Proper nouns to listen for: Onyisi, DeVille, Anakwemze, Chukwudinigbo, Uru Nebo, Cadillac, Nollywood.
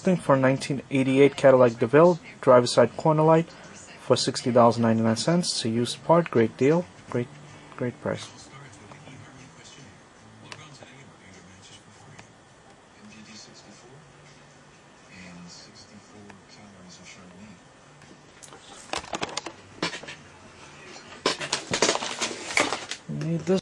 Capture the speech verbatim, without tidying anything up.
For nineteen eighty-eight Cadillac DeVille driver side corner light for sixty dollars and ninety-nine cents. It's a used part, great deal, great, great price. Need this.